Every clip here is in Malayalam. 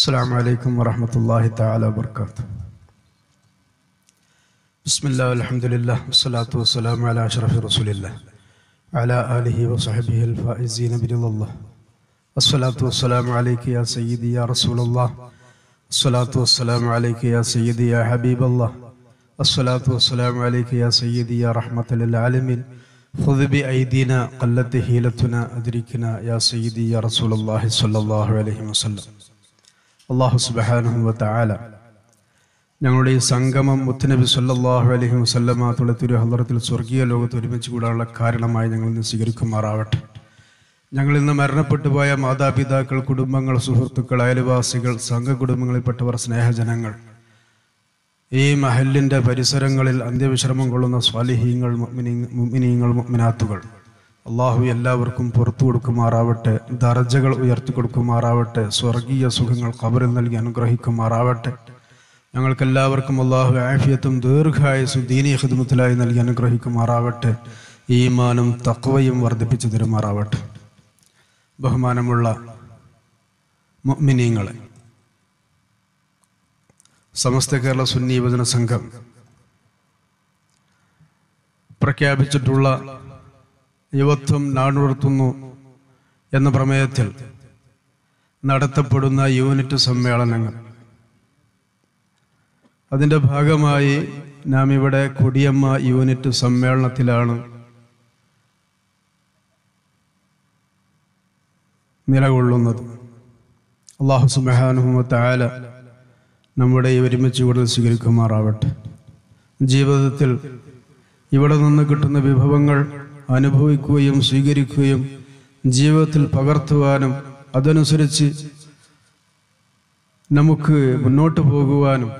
السلام عليكم ورحمة الله تعالى وبركاته بسم الله والحمد لله والصلاة والسلام على أشرف رسول الله على آله وصحبه الفائزين برضا الله الصلاة والسلام عليك يا سيدي يا رسول الله الصلاة والسلام عليك يا سيدي يا حبيب الله الصلاة والسلام عليك يا سيدي يا رحمة للعالمين خذ بأيدينا قلت هيلتنا أدركنا يا سيدي يا رسول الله صلى الله عليه وسلم അല്ലാഹു സുബ്ഹാനഹു വ തആല ഞങ്ങളുടെ ഈ സംഗമം മുത്തനബി സല്ലല്ലാഹു അലൈഹി വസല്ലമ തങ്ങളുടെ തിരുഹദ്റത്തിൽ സ്വർഗീയ ലോകത്ത് ഒരുമിച്ച് കൂടാനുള്ള കാരണമായി ഞങ്ങൾ ഇന്ന് സ്വീകരിക്കുമാറാവട്ടെ. ഞങ്ങൾ ഇന്ന് മരണപ്പെട്ടു പോയ മാതാപിതാക്കൾ, കുടുംബങ്ങൾ, സുഹൃത്തുക്കൾ, അയൽവാസികൾ, സംഘകുടുംബങ്ങളിൽപ്പെട്ടവർ, സ്നേഹജനങ്ങൾ, ഈ മഹല്ലിൻ്റെ പരിസരങ്ങളിൽ അന്ത്യവിശ്രമം കൊള്ളുന്ന സ്വാലിഹീങ്ങൾ, മുഅ്മിനീങ്ങൾ, മുഅ്മിനാത്തുകൾ, അള്ളാഹു എല്ലാവർക്കും പുറത്തു കൊടുക്കുമാറാവട്ടെ, ദർജകൾ ഉയർത്തി കൊടുക്കുമാറാവട്ടെ, സ്വർഗീയ സുഖങ്ങൾ ഖബറിൽ നൽകി അനുഗ്രഹിക്കുമാറാവട്ടെ. ഞങ്ങൾക്കെല്ലാവർക്കും അള്ളാഹു ആഫിയത്തും ദീർഘായുസ്സും ദീനീ ഖിദ്മത്തിലായി നൽകി അനുഗ്രഹിക്കുമാറാവട്ടെ. ഈമാനും തഖ്വയും വർദ്ധിപ്പിച്ചു തരുമാറാവട്ടെ. ബഹുമാനമുള്ള മുഅ്മിനീങ്ങളെ, സമസ്ത കേരള സുന്നി യുവജന സംഘം പ്രഖ്യാപിച്ചിട്ടുള്ള യുവത്വം നാടുത്തുന്നു എന്ന പ്രമേയത്തിൽ നടത്തപ്പെടുന്ന യൂണിറ്റ് സമ്മേളനങ്ങൾ, അതിൻ്റെ ഭാഗമായി നാം ഇവിടെ കൊടിയമ്മ യൂണിറ്റ് സമ്മേളനത്തിലാണ് നിലകൊള്ളുന്നത്. അല്ലാഹു സുബ്ഹാനഹു വ തആല നമ്മുടെ ഒരുമിച്ച് കൂടുതൽ സ്വീകരിക്കുമാറാവട്ടെ. ജീവിതത്തിൽ ഇവിടെ നിന്ന് കിട്ടുന്ന വിഭവങ്ങൾ അനുഭവിക്കുകയും സ്വീകരിക്കുകയും ജീവിതത്തിൽ പകർത്തുവാനും അതനുസരിച്ച് നമുക്ക് മുന്നോട്ട് പോകുവാനും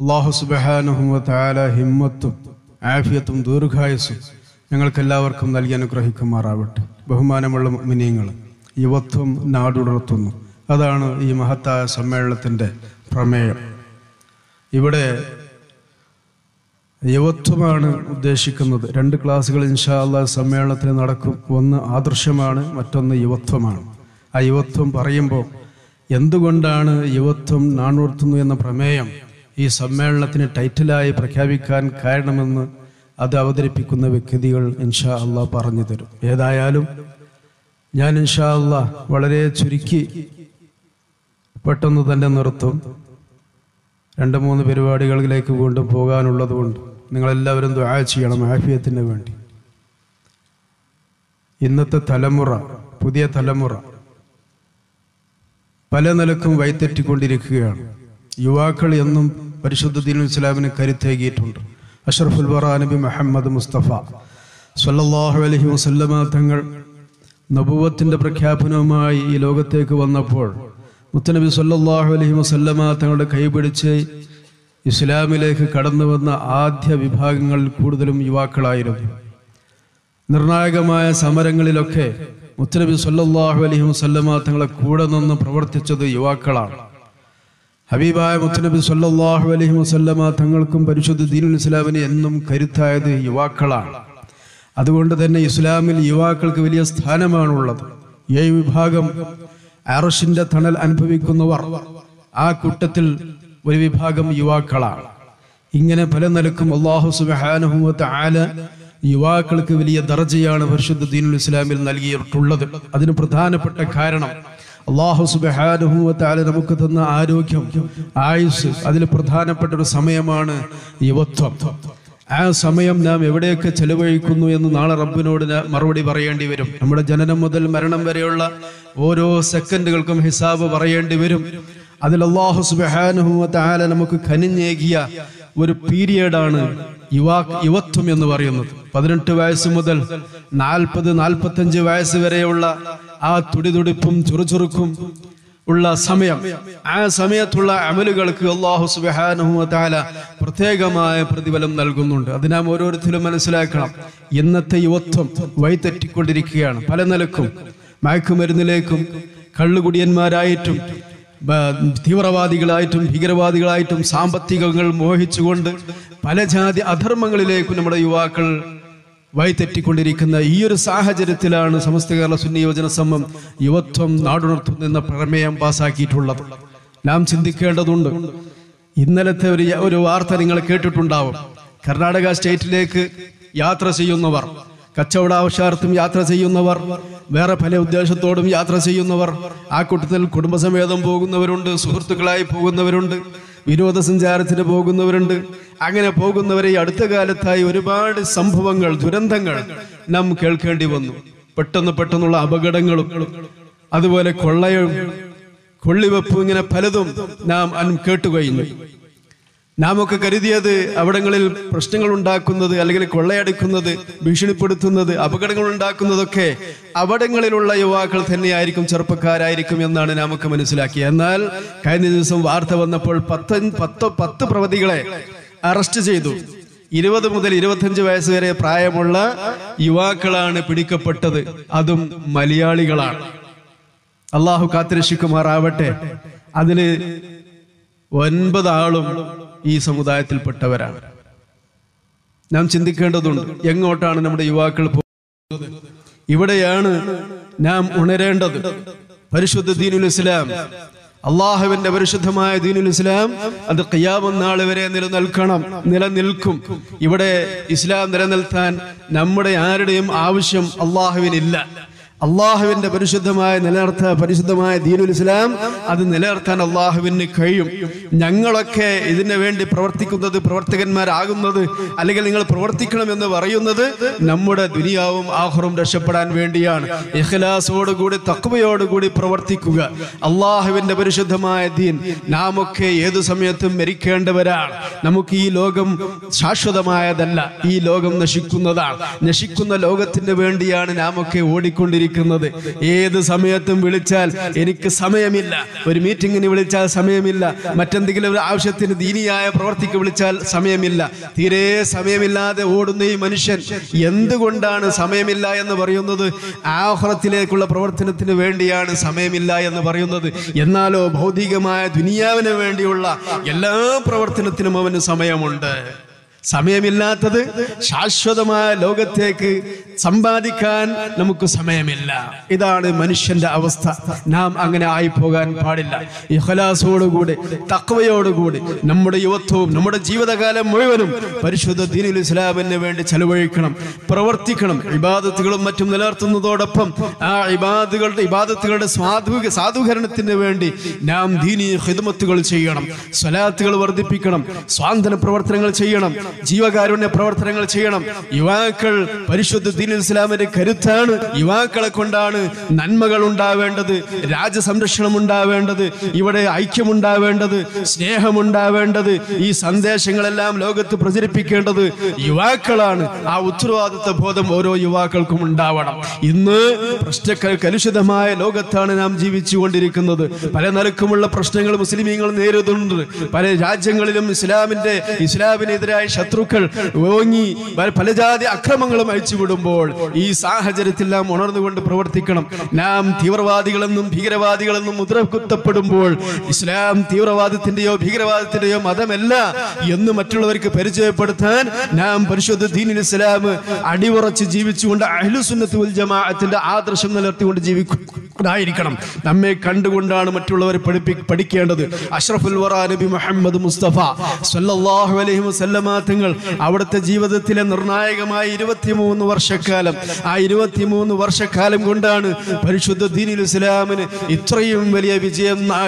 അല്ലാഹു സുബ്ഹാനഹു വ തആല ഹിമ്മത്തും ആഫിയത്തും ദീർഘായുസ്സും ഞങ്ങൾക്കെല്ലാവർക്കും നൽകി അനുഗ്രഹിക്കുമാറാവട്ടെ. ബഹുമാനമുള്ള മുഅ്മിനീങ്ങൾ, യുവത്വം നാടുടർത്തുന്നു, അതാണ് ഈ മഹത്തായ സമ്മേളനത്തിൻ്റെ പ്രമേയം. ഇവിടെ യുവത്വമാണ് ഉദ്ദേശിക്കുന്നത്. രണ്ട് ക്ലാസ്സുകൾ ഇൻഷാ അല്ലാഹ് സമ്മേളനത്തിന് നടക്കും. ഒന്ന് ആദർശമാണ്, മറ്റൊന്ന് യുവത്വമാണ്. ആ യുവത്വം പറയുമ്പോൾ എന്തുകൊണ്ടാണ് യുവത്വം നാണുർത്തുന്നു എന്ന പ്രമേയം ഈ സമ്മേളനത്തിന് ടൈറ്റിലായി പ്രഖ്യാപിക്കാൻ കാരണമെന്ന് അത് അവതരിപ്പിക്കുന്ന വ്യക്തികൾ ഇൻഷാ അല്ലാഹ് പറഞ്ഞു തരും. ഏതായാലും ഞാൻ ഇൻഷാ അല്ലാഹ് വളരെ ചുരുക്കി പെട്ടെന്ന് തന്നെ നിർത്തും. രണ്ട് മൂന്ന് പരിപാടികളിലേക്ക് വീണ്ടും പോകാനുള്ളത് കൊണ്ട് നിങ്ങളെല്ലാവരും ദുആ ചെയ്യണം ആഫിയത്തിന് വേണ്ടി. ഇന്നത്തെ തലമുറ, പുതിയ തലമുറ പല നിലക്കും വൈത്തെറ്റിക്കൊണ്ടിരിക്കുകയാണ്. യുവാക്കൾ എന്നും പരിശുദ്ധ ദീനുൽ ഇസ്ലാമിന് കരുത്തേകിയിട്ടുണ്ട്. അഷ്റഫുൽ വറാ നബി മുഹമ്മദ് മുസ്തഫ സല്ലല്ലാഹു അലൈഹി വസല്ലമ തങ്ങൾ നബുവത്തിന്റെ പ്രഖ്യാപനവുമായി ഈ ലോകത്തേക്ക് വന്നപ്പോൾ മുത്തനബി സല്ലല്ലാഹു അലൈഹി വസല്ലമ തങ്ങളുടെ കൈപിടിച്ച് ഇസ്ലാമിലേക്ക് കടന്നു വന്ന ആദ്യ വിഭാഗങ്ങളിൽ കൂടുതലും യുവാക്കളായിരുന്നു. നിർണായകമായ സമരങ്ങളിലൊക്കെ മുത്തനബി സല്ലല്ലാഹു അലൈഹി വസല്ലമ തങ്ങളെ കൂടെ നിന്ന് പ്രവർത്തിച്ചത് യുവാക്കളാണ്. ഹബീബായ മുത്തനബി സല്ലല്ലാഹു അലൈഹി വസല്ലമ തങ്ങൾക്കും പരിശുദ്ധ ദീനുൽ ഇസ്ലാമിന് എന്നും കരുത്തായത് യുവാക്കളാണ്. അതുകൊണ്ട് തന്നെ ഇസ്ലാമിൽ യുവാക്കൾക്ക് വലിയ സ്ഥാനമാണുള്ളത്. ഈ വിഭാഗം അർശിന്റെ തണൽ അനുഭവിക്കുന്നവർ, ആ കൂട്ടത്തിൽ ഒരു വിഭാഗം യുവാക്കളാണ്. ഇങ്ങനെ പല നിലക്കും അല്ലാഹു സുബ്ഹാനഹു വ തആല യുവാക്കൾക്ക് വലിയ ദർജയാണ് പരിശുദ്ധ ദീനുൽ ഇസ്ലാമിൽ നൽകിയിട്ടുള്ളത്. അതിന് പ്രധാനപ്പെട്ട കാരണം അല്ലാഹു സുബ്ഹാനഹു വ തആല നമുക്ക് തന്ന ആരോഗ്യം, ആയുസ്, അതിൽ പ്രധാനപ്പെട്ട ഒരു സമയമാണ് യുവത്വം. ആ സമയം നാം എവിടെയൊക്കെ ചെലവഴിക്കുന്നു എന്ന് നാളെ റബ്ബിനോട് മറുപടി പറയേണ്ടി വരും. നമ്മുടെ ജനനം മുതൽ മരണം വരെയുള്ള ഓരോ സെക്കൻഡുകൾക്കും ഹിസാബ് പറയേണ്ടി വരും. അതിൽ അല്ലാഹു സുബ്ഹാനഹു വ തആല നമുക്ക് കനിഞ്ഞേകിയ ഒരു പീരിയഡാണ് യുവത്വം എന്ന് പറയുന്നത്. 18 വയസ്സ് മുതൽ 40-45 വയസ്സ് വരെയുള്ള ആ തുടിതുടിപ്പും ചുറുചുറുക്കും ഉള്ള സമയം, ആ സമയത്തുള്ള അമലുകൾക്ക് അല്ലാഹു സുബ്ഹാനഹു വ തആല പ്രത്യേകമായ പ്രതിഫലം നൽകുന്നുണ്ട്. അത് നാം ഓരോരുത്തരും മനസ്സിലാക്കണം. ഇന്നത്തെ യുവത്വം വഴിതെറ്റിക്കൊണ്ടിരിക്കുകയാണ്. പല നിലക്കും മയക്കുമരുന്നിലേക്കും, കള്ളുകുടിയന്മാരായിട്ടും, തീവ്രവാദികളായിട്ടും, ഭീകരവാദികളായിട്ടും, സാമ്പത്തികങ്ങൾ മോഹിച്ചുകൊണ്ട് പല ജാതി അധർമ്മങ്ങളിലേക്കും നമ്മുടെ യുവാക്കൾ വൈതെറ്റിക്കൊണ്ടിരിക്കുന്ന ഈ ഒരു സാഹചര്യത്തിലാണ് സമസ്ത കേരള സുന്നി യോജന സംഘം യുവത്വം നാടുണർത്തുന്നു എന്ന പ്രമേയം പാസാക്കിയിട്ടുള്ളത്. നാം ചിന്തിക്കേണ്ടതുണ്ട്. ഇന്നലത്തെ ഒരു വാർത്ത നിങ്ങൾ കേട്ടിട്ടുണ്ടാവും. കർണാടക സ്റ്റേറ്റിലേക്ക് യാത്ര ചെയ്യുന്നവർ, കച്ചവടാവശ്യാർത്ഥം യാത്ര ചെയ്യുന്നവർ, വേറെ പല ഉദ്ദേശത്തോടും യാത്ര ചെയ്യുന്നവർ, ആ കൂട്ടത്തിൽ കുടുംബസമേതം പോകുന്നവരുണ്ട്, സുഹൃത്തുക്കളായി പോകുന്നവരുണ്ട്, വിനോദസഞ്ചാരത്തിന് പോകുന്നവരുണ്ട്. അങ്ങനെ പോകുന്നവരെ അടുത്ത കാലത്തായി ഒരുപാട് സംഭവങ്ങൾ, ദുരന്തങ്ങൾ നാം കേൾക്കേണ്ടി വന്നു. പെട്ടെന്നുള്ള അപകടങ്ങളും അതുപോലെ കൊള്ളയും കൊള്ളിവെപ്പും ഇങ്ങനെ പലതും നാം കേട്ടു കഴിഞ്ഞു. നാം ഒക്കെ കരുതിയത് അവിടങ്ങളിൽ പ്രശ്നങ്ങൾ ഉണ്ടാക്കുന്നത്, അല്ലെങ്കിൽ കൊള്ളയടിക്കുന്നത്, ഭീഷണിപ്പെടുത്തുന്നത്, അപകടങ്ങൾ ഉണ്ടാക്കുന്നതൊക്കെ അവിടങ്ങളിലുള്ള യുവാക്കൾ തന്നെയായിരിക്കും, ചെറുപ്പക്കാരായിരിക്കും എന്നാണ് നാം ഒക്കെ മനസ്സിലാക്കിയത്. എന്നാൽ കഴിഞ്ഞ ദിവസം വാർത്ത വന്നപ്പോൾ പത്ത് പ്രവൃത്തികളെ അറസ്റ്റ് ചെയ്തു. 20 മുതൽ 25 വയസ്സ് വരെ പ്രായമുള്ള യുവാക്കളാണ് പിടിക്കപ്പെട്ടത്. അതും മലയാളികളാണ്. അള്ളാഹു കാത്തിരക്ഷിക്കുമാറാവട്ടെ. അതിന് 9 ആളും ഈ സമുദായത്തിൽപ്പെട്ടവരാണ്. നാം ചിന്തിക്കേണ്ടതുണ്ട്, എങ്ങോട്ടാണ് നമ്മുടെ യുവാക്കൾ പോകുന്നത്? ഇവിടെയാണ് നാം ഉണരേണ്ടത്. പരിശുദ്ധ ദീനുൽ ഇസ്ലാം, അള്ളാഹുവിന്റെ പരിശുദ്ധമായ ദീനുൽ ഇസ്ലാം, അത് ഖിയാമത്ത് നാൾ വരെ നിലനിൽക്കും. ഇവിടെ ഇസ്ലാം നിലനിൽക്കാൻ നമ്മുടെ ആരുടെയും ആവശ്യം അള്ളാഹുവിനില്ല. അള്ളാഹുവിന്റെ പരിശുദ്ധമായ ദീനുൽ ഇസ്ലാം അത് നിലനിർത്താൻ അള്ളാഹുവിന് കഴിയും. ഞങ്ങളൊക്കെ ഇതിനു വേണ്ടി പ്രവർത്തകന്മാരാകുന്നത്, അല്ലെങ്കിൽ നിങ്ങൾ പ്രവർത്തിക്കണം എന്ന് പറയുന്നത് നമ്മുടെ ദുനിയാവും ആഖിറവും രക്ഷപ്പെടാൻ വേണ്ടിയാണ്. ഇഖ്ലാസോടുകൂടി തഖ്വയോടുകൂടി പ്രവർത്തിക്കുക. അള്ളാഹുവിന്റെ പരിശുദ്ധമായ ദീൻ, നാം ഒക്കെ ഏതു സമയത്തും മരിക്കേണ്ടവരാണ്. നമുക്ക് ഈ ലോകം ശാശ്വതമായതല്ല, ഈ ലോകം നശിക്കുന്നതാണ്. നശിക്കുന്ന ലോകത്തിന് വേണ്ടിയാണ് നാം ഒക്കെ ഓടിക്കൊണ്ടിരിക്കുന്നത്. ഏത് സമയത്തും വിളിച്ചാൽ എനിക്ക് സമയമില്ല, ഒരു മീറ്റിങ്ങിന് വിളിച്ചാൽ സമയമില്ല, മറ്റെന്തെങ്കിലും ഒരു ആവശ്യത്തിന് ദീനിയായ പ്രവർത്തിക്ക് വിളിച്ചാൽ സമയമില്ല, തീരെ സമയമില്ലാതെ ഓടുന്ന ഈ മനുഷ്യൻ എന്തുകൊണ്ടാണ് സമയമില്ല എന്ന് പറയുന്നത്? ആഖിറത്തിലേക്കുള്ള പ്രവർത്തനത്തിന് വേണ്ടിയാണ് സമയമില്ല എന്ന് പറയുന്നത്. എന്നാലോ ഭൗതികമായ ദുനിയാവിന് വേണ്ടിയുള്ള എല്ലാ പ്രവർത്തനത്തിനും അവന് സമയമുണ്ട്. സമയമില്ലാത്തത് ശാശ്വതമായ ലോകത്തേക്ക് സമ്പാദിക്കാൻ നമുക്ക് സമയമില്ല. ഇതാണ് മനുഷ്യന്റെ അവസ്ഥ. നാം അങ്ങനെ ആയിപ്പോകാൻ പാടില്ല. ഇഖ്ലാസോടുകൂടി തഖ്വയോടുകൂടി നമ്മുടെ യുവത്വവും നമ്മുടെ ജീവിതകാലം മുഴുവനും പരിശുദ്ധ ദീനുൽ ഇസ്ലാമിന് വേണ്ടി ചെലവഴിക്കണം, പ്രവർത്തിക്കണം. ഇബാദത്തുകളും മറ്റും നിലനിർത്തുന്നതോടൊപ്പം ആ ഇബാദത്തുകളുടെ സാധൂകരണത്തിന് വേണ്ടി നാം ദീനീ ഖിദ്മത്തുകൾ ചെയ്യണം, സ്വലാത്തുകൾ വർദ്ധിപ്പിക്കണം, സ്വാന്തന പ്രവർത്തനങ്ങൾ ചെയ്യണം, ജീവകാരുണ്യ പ്രവർത്തനങ്ങൾ ചെയ്യണം. യുവാക്കൾ പരിശുദ്ധ ദീനുൽ ഇസ്ലാമിന്റെ കരുത്താണ്. യുവാക്കളെ കൊണ്ടാണ് നന്മകൾ ഉണ്ടാവേണ്ടത്, രാജ്യസംരക്ഷണം ഉണ്ടാവേണ്ടത്, ഇവിടെ ഐക്യമുണ്ടാവേണ്ടത്, സ്നേഹമുണ്ടാവേണ്ടത്. ഈ സന്ദേശങ്ങളെല്ലാം ലോകത്ത് പ്രചരിപ്പിക്കേണ്ടത് യുവാക്കളാണ്. ആ ഉത്തരവാദിത്വ ബോധം ഓരോ യുവാക്കൾക്കും ഉണ്ടാവണം. ഇന്ന് കലുഷിതമായ ലോകത്താണ് നാം ജീവിച്ചുകൊണ്ടിരിക്കുന്നത്. പല നിലക്കുമുള്ള പ്രശ്നങ്ങൾ മുസ്ലിമീങ്ങൾ നേരിടുന്നുണ്ട്. പല രാജ്യങ്ങളിലും ഇസ്ലാമിനെതിരായ ശത്രുക്കൾ ഓങ്ങി പല ജാതി അക്രമങ്ങളും അഴിച്ചുവിടുമ്പോൾ ഈ സാഹചര്യത്തിൽ നാം ഉണർന്നുകൊണ്ട് പ്രവർത്തിക്കണം. നാം തീവ്രവാദികളെന്നും ഭീകരവാദികളെന്നും മുദ്രകുത്തപ്പെടുമ്പോൾ ഇസ്ലാം തീവ്രവാദത്തിന്റെയോ ഭീകരവാദത്തിന്റെയോ മതമല്ല എന്ന് മറ്റുള്ളവർക്ക് പരിചയപ്പെടുത്താൻ നാം പരിശുദ്ധ ദീനുൽ ഇസ്ലാം അടിയുറച്ച് ജീവിച്ചുകൊണ്ട് അഹ്ലുസുന്നത്ത് വൽ ജമാഅത്തിന്റെ ആദർശം നിലനിർത്തിക്കൊണ്ട് ജീവിക്കണം. നമ്മെ കണ്ടുകൊണ്ടാണ് മറ്റുള്ളവർ പഠിക്കേണ്ടത്. അഷ്റഫുൽ വറ നബി മുഹമ്മദ് മുസ്തഫ സല്ലല്ലാഹു അലൈഹി വസല്ലമ തങ്ങൾ അവിടുത്തെ ജീവിതത്തിലെ നിർണായകമായ 23 വർഷക്കാലം, ആ 23 വർഷക്കാലം കൊണ്ടാണ് പരിശുദ്ധ ദീനുൽ ഇസ്ലാമിന് ഇത്രയും വലിയ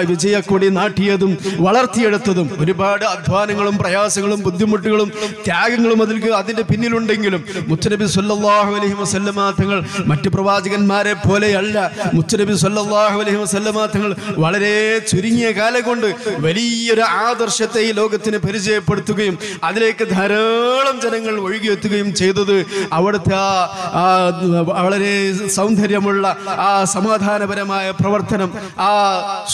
വിജയക്കൊടി നാട്ടിയതും വളർത്തിയെടുത്തതും. ഒരുപാട് അധ്വാനങ്ങളും പ്രയാസങ്ങളും ബുദ്ധിമുട്ടുകളും ത്യാഗങ്ങളും അതിന്റെ പിന്നിലുണ്ടെങ്കിലും മുത്തനബി സല്ലല്ലാഹു അലൈഹി വസല്ലമ തങ്ങൾ മറ്റു പ്രവാചകന്മാരെ പോലെയല്ല. മുത്തനബി സല്ലല്ലാഹു അലൈഹി വസല്ലമ തങ്ങൾ വളരെ ചുരുങ്ങിയ കാലം കൊണ്ട് വലിയൊരു ആദർശത്തെ ഈ ലോകത്തിന് പരിചയപ്പെടുത്തുകയും അതിലേക്ക് ധാരാളം ജനങ്ങൾ ഒഴുകിയെത്തുകയും ചെയ്തത് അവിടുത്തെ ആ വളരെ സൗന്ദര്യമുള്ള ആ സമാധാനപരമായ പ്രവർത്തനം, ആ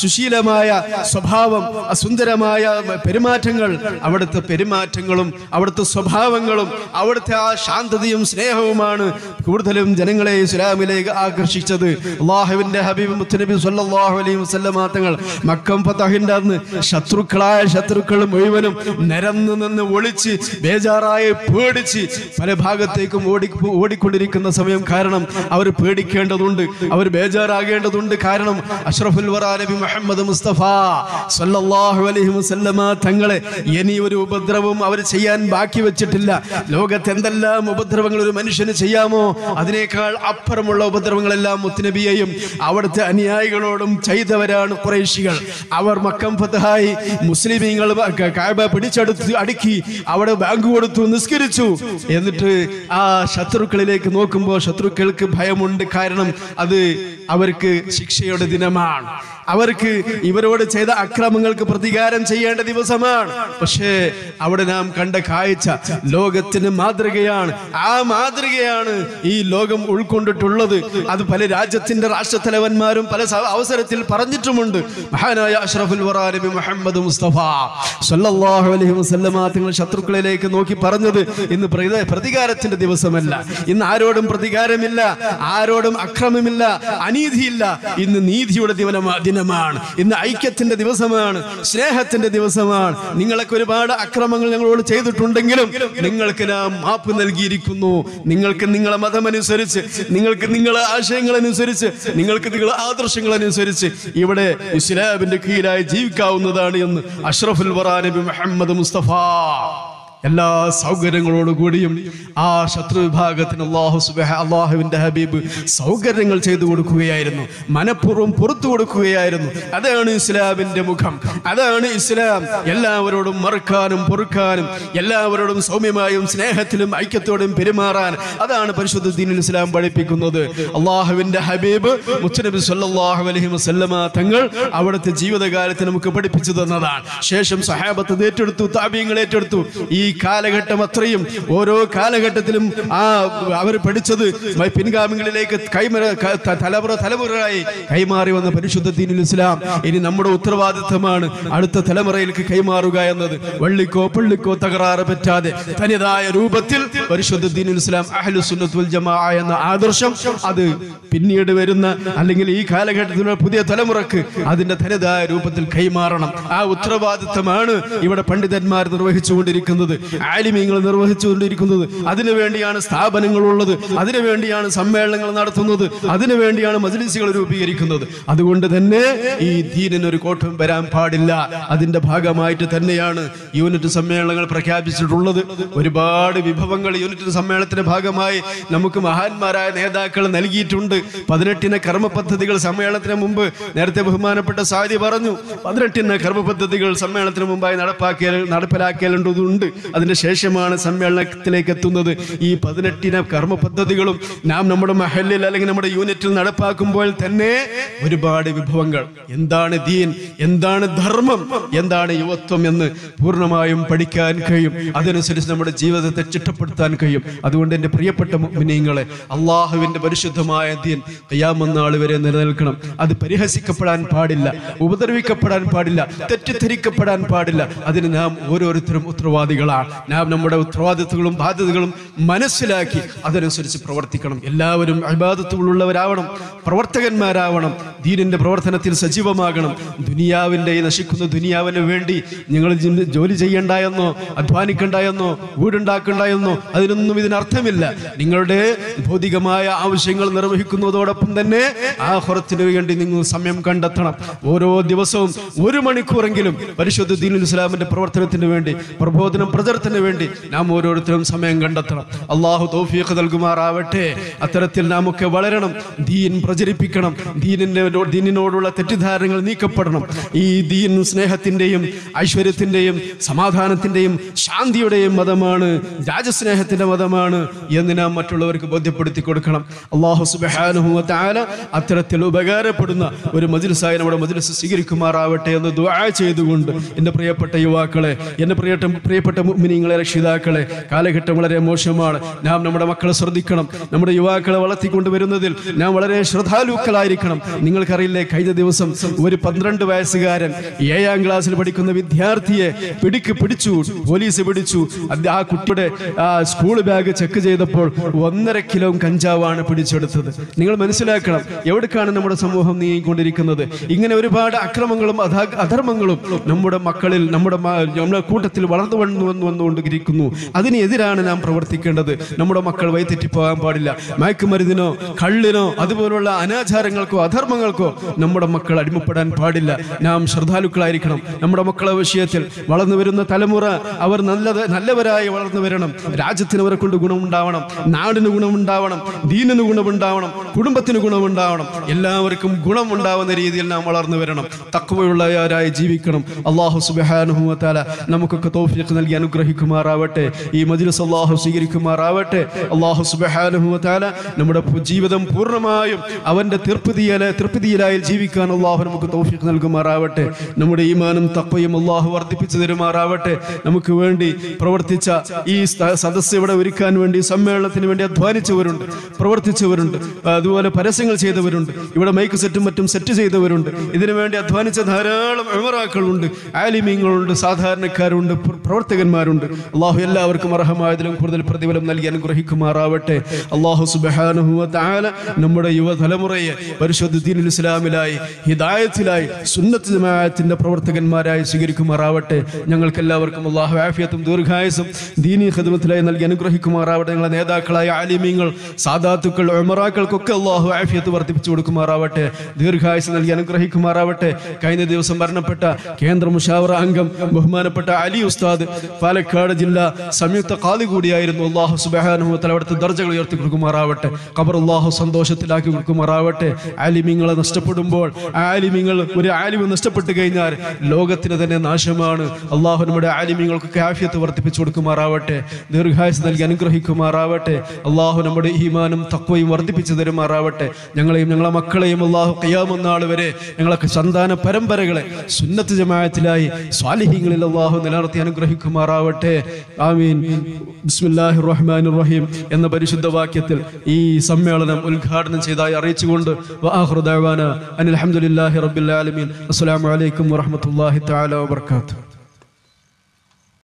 സുശീലമായ സ്വഭാവം, സുന്ദരമായ പെരുമാറ്റങ്ങൾ, അവിടുത്തെ പെരുമാറ്റങ്ങളും അവിടുത്തെ സ്വഭാവങ്ങളും അവിടുത്തെ ആ ശാന്തതയും സ്നേഹവുമാണ് കൂടുതലും ജനങ്ങളെ ഇസ്ലാമിലേക്ക് ആകർഷിച്ചത്. അല്ലാഹുവിന്റെ അള്ളാഹുവിന്റെ ഹബീബ് മുത്തുനബി സല്ലല്ലാഹു അലൈഹി വസല്ലം തങ്ങൾ മക്കം ഫതഹിന്റെ അന്ന് ശത്രുക്കളായ ശത്രുക്കൾ മുഴുവനും നിരന്നു നിന്ന് ഒളിച്ച് ബേജാറായി പേടിച്ച് പല ഭാഗത്തേക്കും ഓടിക്കൊണ്ടിരിക്കുന്ന സമയം. കാരണം അവർ പേടിക്കേണ്ടതുണ്ട്, അവർ ബേജാറാകേണ്ടതുണ്ട്. കാരണം അഷ്റഫുൽ വറ നബി മുഹമ്മദ് മുസ്തഫ സല്ലല്ലാഹു അലൈഹി വസല്ലം തങ്ങളെ ഇനി ഒരു ഉപദ്രവവും അവർ ചെയ്യാൻ ബാക്കി വെച്ചിട്ടില്ല. ലോകത്ത് എന്തെല്ലാം ഉപദ്രവങ്ങൾ ഒരു മനുഷ്യന് ചെയ്യാമോ അതിനേക്കാൾ അപ്പുറമുള്ള ഉപദ്രവങ്ങളെല്ലാം മുത്തുനബിയെയും അവിടുത്തെ അനുയായികളോടും ചെയ്തവരാണ് ഖുറൈശികൾ. അവർ മക്കം ഫതഹായി, മുസ്ലിമീങ്ങൾ കഅബ പിടിച്ചെടുത്ത് അടുക്കി, അവിടെ ബാങ്ക് കൊടുത്തു, നിസ്കരിച്ചു. എന്നിട്ട് ആ ശത്രുക്കളിലേക്ക് നോക്കുമ്പോൾ ശത്രുക്കൾക്ക് ഭയമുണ്ട്. കാരണം അത് അവർക്ക് ശിക്ഷയുടെ ദിനമാണ്, അവർക്ക് ഇവരോട് ചെയ്ത അക്രമങ്ങൾക്ക് പ്രതികാരം ചെയ്യേണ്ട ദിവസമാണ്. പക്ഷേ അവിടെ നാം കണ്ട കാഴ്ച ലോകത്തിന് മാതൃകയാണ്. ആ മാതൃകയാണ് ഈ ലോകം ഉൾക്കൊണ്ടിട്ടുള്ളത്. അത് പല രാജ്യത്തിന്റെ രാഷ്ട്ര തലവന്മാരും പല അവസരത്തിൽ പറഞ്ഞിട്ടുമുണ്ട്. മഹാനായ അഷ്റഫുൽ വറ നബി മുഹമ്മദ് മുസ്തഫ സല്ലല്ലാഹു അലൈഹി വസല്ലം തങ്ങൾ ശത്രുക്കളിലേക്ക് നോക്കി പറഞ്ഞത്, ഇന്ന് പ്രതികാരത്തിന്റെ ദിവസമല്ല, ഇന്ന് ആരോടും പ്രതികാരമില്ല, ആരോടും അക്രമമില്ല, അനീതിയില്ല, ഇന്ന് നീതിയുടെ ദിനമാണ്, ഇന്ന് ഐക്യത്തിന്റെ ദിവസമാണ്, സ്നേഹത്തിന്റെ ദിവസമാണ്. നിങ്ങളൊക്കെ ഒരുപാട് അക്രമങ്ങൾ ഞങ്ങളോട് ചെയ്തിട്ടുണ്ടെങ്കിലും നിങ്ങൾക്ക് നാം മാപ്പ് നൽകിയിരിക്കുന്നു. നിങ്ങൾക്ക് നിങ്ങളെ മതമനുസരിച്ച്, നിങ്ങൾക്ക് നിങ്ങളെ ആശയങ്ങളനുസരിച്ച്, നിങ്ങൾക്ക് നിങ്ങളെ ആദർശങ്ങളനുസരിച്ച് ഇവിടെ ഇസ്ലാമിന്റെ കീഴിലായി ജീവിക്കാവുന്നതാണ് എന്ന് അഷ്റഫുൽ വറ നബി മുഹമ്മദ് മുസ്തഫ എല്ലാ സൗകര്യങ്ങളോടുകൂടിയും ആ ശത്രു വിഭാഗത്തിന് അള്ളാഹുവിന്റെ ഹബീബ് സൗകര്യങ്ങൾ ചെയ്തു കൊടുക്കുകയായിരുന്നു, മനഃപൂർവ്വം പുറത്തു കൊടുക്കുകയായിരുന്നു. അതാണ് ഇസ്ലാമിന്റെ മുഖം, അതാണ് ഇസ്ലാം. എല്ലാവരോടും മറക്കാനും പൊറുക്കാനും എല്ലാവരോടും സൗമ്യമായും സ്നേഹത്തിലും ഐക്യത്തോടും പെരുമാറാൻ, അതാണ് പരിശുദ്ധ ദീനുൽ ഇസ്ലാം പഠിപ്പിക്കുന്നത്. അള്ളാഹുവിന്റെ ഹബീബ് മുത്തുനബി സല്ലല്ലാഹു അലൈഹി വസല്ലം തങ്ങൾ അവിടുത്തെ ജീവിതകാലത്ത് നമുക്ക് പഠിപ്പിച്ചു തന്നതാണ്. ശേഷം സഹാബത്ത് ഏറ്റെടുത്തു, താബിഈങ്ങൾ ഏറ്റെടുത്തു. ഈ കാലഘട്ടം അത്രയും ഓരോ കാലഘട്ടത്തിലും ആ അവർ പഠിച്ചത് പിൻഗാമികളിലേക്ക് തലമുറ തലമുറയായി കൈമാറി വന്ന പരിശുദ്ധ ദീനുൽ ഇസ്ലാം ഇനി നമ്മുടെ ഉത്തരവാദിത്തമാണ് അടുത്ത തലമുറയിലേക്ക് കൈമാറുക എന്നത്. വള്ളിക്കോ പള്ളിക്കോ തകരാറ് പറ്റാതെ തനിതായ രൂപത്തിൽ പരിശുദ്ധ ദീനുൽ ഇസ്ലാം അഹ്ലുസുന്നത്ത് വൽ ജമാഅ എന്ന ആദർശം അത് പിന്നീട് വരുന്ന അല്ലെങ്കിൽ ഈ കാലഘട്ടത്തിലുള്ള പുതിയ തലമുറക്ക് അതിന്റെ തനിതായ രൂപത്തിൽ കൈമാറണം. ആ ഉത്തരവാദിത്തമാണ് ഇവിടെ പണ്ഡിതന്മാർ നിർവഹിച്ചുകൊണ്ടിരിക്കുന്നത്, ആലിമീങ്ങൾ നിർവഹിച്ചുകൊണ്ടിരിക്കുന്നത്. അതിനുവേണ്ടിയാണ് സ്ഥാപനങ്ങൾ ഉള്ളത്, അതിനുവേണ്ടിയാണ് സമ്മേളനങ്ങൾ നടത്തുന്നത്, അതിനുവേണ്ടിയാണ് മജ്‌ലിസുകൾ രൂപീകരിക്കുന്നത്. അതുകൊണ്ട് തന്നെ ഈ ദീനിനൊരു കോട്ടം വരാൻ പാടില്ല. അതിന്റെ ഭാഗമായിട്ട് തന്നെയാണ് യൂണിറ്റ് സമ്മേളനങ്ങൾ പ്രഖ്യാപിച്ചിട്ടുള്ളത്. ഒരുപാട് വിഭവങ്ങൾ യൂണിറ്റ് സമ്മേളനത്തിന്റെ ഭാഗമായി നമുക്ക് മഹാന്മാരായ നേതാക്കൾ നൽകിയിട്ടുണ്ട്. 18 കർമ്മ പദ്ധതികൾ സമ്മേളനത്തിന് മുമ്പ്, നേരത്തെ ബഹുമാനപ്പെട്ട സാദി പറഞ്ഞു, 18 കർമ്മ പദ്ധതികൾ സമ്മേളനത്തിന് മുമ്പായി നടപ്പിലാക്കേണ്ടതുണ്ട്. അതിന് ശേഷമാണ് സമ്മേളനത്തിലേക്ക് എത്തുന്നത്. ഈ 18 കർമ്മ പദ്ധതികളും നാം നമ്മുടെ മഹല്ലിൽ അല്ലെങ്കിൽ നമ്മുടെ യൂണിറ്റിൽ നടപ്പാക്കുമ്പോൾ തന്നെ ഒരുപാട് വിഭവങ്ങൾ, എന്താണ് ദീൻ, എന്താണ് ധർമ്മം, എന്താണ് യുവത്വം എന്ന് പൂർണ്ണമായും പഠിക്കാൻ കഴിയും. അതനുസരിച്ച് നമ്മുടെ ജീവിതത്തെ ചിട്ടപ്പെടുത്താൻ കഴിയും. അതുകൊണ്ട് എൻ്റെ പ്രിയപ്പെട്ട മുഅ്മിനീങ്ങളെ, അള്ളാഹുവിൻ്റെ പരിശുദ്ധമായ ദീൻ ഖിയാമത്ത് നാൾ വരെ നിലനിൽക്കണം. അത് പരിഹസിക്കപ്പെടാൻ പാടില്ല, ഉപദ്രവിക്കപ്പെടാൻ പാടില്ല, തെറ്റിദ്ധരിക്കപ്പെടാൻ പാടില്ല. അതിന് നാം ഓരോരുത്തരും ഉത്തരവാദിത്തം നാം നമ്മുടെ ഉത്തരവാദിത്തങ്ങളും ബാധ്യതകളും മനസ്സിലാക്കി അതനുസരിച്ച് പ്രവർത്തിക്കണം. എല്ലാവരും ഇബാദത്തുകളുള്ളവരാവണം, പ്രവർത്തകന്മാരാവണം, ദീനിന്റെ പ്രവർത്തനത്തിൽ സജീവമാകണം. ദുനിയാവിൻ്റെ നശിക്കുന്ന ദുനിയാവിന് വേണ്ടി നിങ്ങൾ ജോലി ചെയ്യണ്ട എന്നോ അധ്വാനിക്കണ്ട എന്നോ വീടുണ്ടാക്കണ്ട എന്നോ അതിനൊന്നും ഇതിനർത്ഥമില്ല. നിങ്ങളുടെ ഭൗതികമായ ആവശ്യങ്ങൾ നിർവഹിക്കുന്നതോടൊപ്പം തന്നെ ആഖിറത്തിന് വേണ്ടി നിങ്ങൾ സമയം കണ്ടെത്തണം. ഓരോ ദിവസവും 1 മണിക്കൂറെങ്കിലും പരിശുദ്ധ ദീനുൽ ഇസ്ലാമിന്റെ പ്രവർത്തനത്തിന് വേണ്ടി, പ്രബോധന പ്രചരണത്തിന് വേണ്ടി നാം ഓരോരുത്തരും സമയം കണ്ടെത്തണം. അള്ളാഹു തൗഫീഖ് നൽകുമാറാവട്ടെ. അത്തരത്തിൽ നാം ഒക്കെ വളരണം, ദീൻ പ്രചരിപ്പിക്കണം, ദീനിനോടുള്ള തെറ്റിദ്ധാരണകൾ നീക്കപ്പെടണം. ഈ ദീൻ സ്നേഹത്തിന്റെയും ഐശ്വര്യത്തിന്റെയും സമാധാനത്തിന്റെയും ശാന്തിയുടെയും മതമാണ്, രാജസ്നേഹത്തിന്റെ മതമാണ് എന്ന് നാം മറ്റുള്ളവർക്ക് ബോധ്യപ്പെടുത്തി കൊടുക്കണം. അള്ളാഹു സുബ്ഹാനഹു വ തആല അത്തരത്തിൽ ഉപകാരപ്പെടുന്ന ഒരു മജ്‌ലിസായി നമ്മുടെ മജ്‌ലിസ് സ്വീകരിക്കുമാറാവട്ടെ എന്ന് ദുആ ചെയ്തുകൊണ്ട് എൻ്റെ പ്രിയപ്പെട്ട യുവാക്കളെ, എൻ്റെ പ്രിയപ്പെട്ട മുഅ്മിനീങ്ങളെ രക്ഷിതാക്കളെ കാലഘട്ടം വളരെ മോശമാണ്. നാം നമ്മുടെ മക്കളെ ശ്രദ്ധിക്കണം. നമ്മുടെ യുവാക്കളെ വളർത്തിക്കൊണ്ടുവരുന്നതിൽ നാം വളരെ ശ്രദ്ധാലുക്കളായിരിക്കണം. നിങ്ങൾക്കറിയില്ലേ, കഴിഞ്ഞ ദിവസം ഒരു 12 വയസ്സുകാരൻ 7ാം ക്ലാസ്സിൽ പഠിക്കുന്ന വിദ്യാർത്ഥിയെ പിടിച്ചു, പോലീസ് പിടിച്ചു. ആ കുട്ടിയുടെ സ്കൂൾ ബാഗ് ചെക്ക് ചെയ്തപ്പോൾ 1.5 കിലോ കഞ്ചാവാണ് പിടിച്ചെടുത്തത്. നിങ്ങൾ മനസ്സിലാക്കണം എവിടേക്കാണ് നമ്മുടെ സമൂഹം നീങ്ങിക്കൊണ്ടിരിക്കുന്നത്. ഇങ്ങനെ ഒരുപാട് അക്രമങ്ങളും അധർമ്മങ്ങളും നമ്മുടെ മക്കളിൽ നമ്മുടെ കൂട്ടത്തിൽ വളർന്നു വന്നുകൊണ്ടിരിക്കുന്നു. അതിനെതിരാണ് നാം പ്രവർത്തിക്കേണ്ടത്. നമ്മുടെ മക്കൾ വഴിതെറ്റിപ്പോകാൻ പാടില്ല. മയക്കുമരുന്നിനോ കള്ളിനോ അതുപോലുള്ള അനാചാരങ്ങൾക്കോ അധർമ്മങ്ങൾക്കോ നമ്മുടെ മക്കൾ അടിമപ്പെടാൻ പാടില്ല. നാം ശ്രദ്ധാലുക്കളായിരിക്കണം. നമ്മുടെ മക്കളെ വിഷയത്തിൽ വളർന്നു വരുന്ന തലമുറ അവർ നല്ലവരായി വളർന്നു വരണം. രാജ്യത്തിന് അവരെ കൊണ്ട് ഗുണമുണ്ടാവണം, നാടിന് ഗുണമുണ്ടാവണം, ദീനിന് ഗുണമുണ്ടാവണം, കുടുംബത്തിന് ഗുണമുണ്ടാവണം. എല്ലാവർക്കും ഗുണമുണ്ടാവുന്ന രീതിയിൽ നാം വളർന്നു വരണം. തഖ്വയുള്ളവരായി ജീവിക്കണം. അല്ലാഹു സുബ്ഹാനഹു വ തആല നമുക്കൊക്കെ തൗഫീഖ് നൽകി അനുഗ്രഹിക്കുമാറാവട്ടെ. ഈ മജ്‌ലിസ് അല്ലാഹു സ്വീകരിക്കുമാറാവട്ടെ. അല്ലാഹു സുബ്ഹാനഹു വ തആല നമ്മുടെ ജീവിതം പൂർണ്ണമായും അവന്റെ തൃപ്തിയിലായി ജീവിക്കാൻ അല്ലാഹു നമുക്ക് തൗഫീഖ് നൽകുമാറാവട്ടെ. നമ്മുടെ ഈമാനും തഖ്വയും അല്ലാഹു വർദ്ധിപ്പിച്ചു തരുമാറാവട്ടെ. നമുക്ക് വേണ്ടി പ്രവർത്തിച്ച ഈ സദസ്സ് ഇവിടെ ഒരുക്കാൻ വേണ്ടി സമ്മേളനത്തിന് വേണ്ടി അധ്വാനിച്ചവരുണ്ട്, പ്രവർത്തിച്ചവരുണ്ട്, അതുപോലെ പരസ്യങ്ങൾ ചെയ്തവരുണ്ട്, ഇവിടെ മൈക്ക് സെറ്റും മറ്റും സെറ്റ് ചെയ്തവരുണ്ട്. ഇതിനുവേണ്ടി അധ്വാനിച്ച ധാരാളം ഉമറാക്കളുണ്ട്, ആലിമീങ്ങളുണ്ട്, സാധാരണക്കാരുണ്ട്, പ്രവർത്തകന്മാരുണ്ട്. അല്ലാഹു എല്ലാവർക്കും അർഹമായതിലും കൂടുതൽ പ്രതിഫലം നൽകി അനുഗ്രഹിക്കുമാറാവട്ടെ. അല്ലാഹു സുബ്ഹാനഹു വ തആല നമ്മുടെ യുവതലമുറയെ പരിശുദ്ധ ദീനുൽ ഇസ്ലാമിലായി ഹിദായത്തിലായി സുന്നത്ത് ജമാഅത്തിന്റെ പ്രവർത്തകന്മാരായി സ്വീകരിക്കുമാറാവട്ടെ. ഞങ്ങൾക്കെല്ലാവർക്കും അല്ലാഹു ആഫിയത്തും ദീർഘായുസും ദീനി ഖിദ്മത്തിലായി നൽകി അനുഗ്രഹിക്കുമാറാവട്ടെ. ഞങ്ങളുടെ നേതാക്കളായ ആലിമീങ്ങൾ, സാദാത്തുക്കൾ, ഉമറാക്കൾക്കൊക്കെ അല്ലാഹു ആഫിയത്ത് വർദ്ധിപ്പിച്ചു കൊടുക്കുമാറാവട്ടെ, ദീർഘായുസ് നൽകി അനുഗ്രഹിക്കുമാറാവട്ടെ. കഴിഞ്ഞ ദിവസം മരണപ്പെട്ട കേന്ദ്ര മുശാവറ അംഗം ബഹുമാനപ്പെട്ട അലി ഉസ്താദ് പാലക്കാട് ജില്ലാ സംയുക്ത ഖാദി കൂടിയായിരുന്നു. അല്ലാഹു സുബ്ഹാനഹു വ തആല അവിടുത്തെ ദർജകൾ ഉയർത്തി കൊടുക്കുമാറാവട്ടെ. ഖബർ അല്ലാഹു സന്തോഷത്തിലാക്കി കൊടുക്കുമാറാവട്ടെ. ആലിമീങ്ങളെ നഷ്ടപ്പെടുമ്പോൾ, ആലിമീങ്ങൾ ഒരു ആലിമ് നഷ്ടപ്പെട്ടു കഴിഞ്ഞാൽ ലോകത്തിന് തന്നെ നാശമാണ്. അല്ലാഹു നമ്മുടെ ആലിമീങ്ങൾക്കൊക്കെ ആഫിയത്ത് വർദ്ധിപ്പിച്ചു കൊടുക്കുമാറാവട്ടെ, ദീർഘായുസ് നൽകി അനുഗ്രഹിക്കുമാറാവട്ടെ. അല്ലാഹു നമ്മുടെ ഈമാനും തഖ്വയും വർദ്ധിപ്പിച്ചു തരുമാറാവട്ടെ. ഞങ്ങളെയും ഞങ്ങളെ മക്കളെയും അല്ലാഹു ഖിയാമത്ത് നാൾ വരെ ഞങ്ങളൊക്കെ സന്താന പരമ്പരകളെ സുന്നത്ത് ജമാഅത്തിലായി സ്വാലിഹീങ്ങളിൽ അല്ലാഹു നിലനിർത്തി അനുഗ്രഹിക്കുമാറാവട്ടെ. ആമീൻ. ബിസ്മില്ലാഹിർ റഹ്മാനിർ റഹീം എന്ന പരിശുദ്ധ വാക്യത്തിൽ ഈ സമ്മേളനം ഉദ്ഘാടനം ചെയ്തതായി അറിയിച്ചുകൊണ്ട് വആഖിറു ദഅവാനാ അൽഹംദുലില്ലാഹി റബ്ബിൽ ആലമീൻ. അസ്സലാമു അലൈക്കും വറഹ്മത്തുള്ളാഹി തആല വബറകാതുഹു.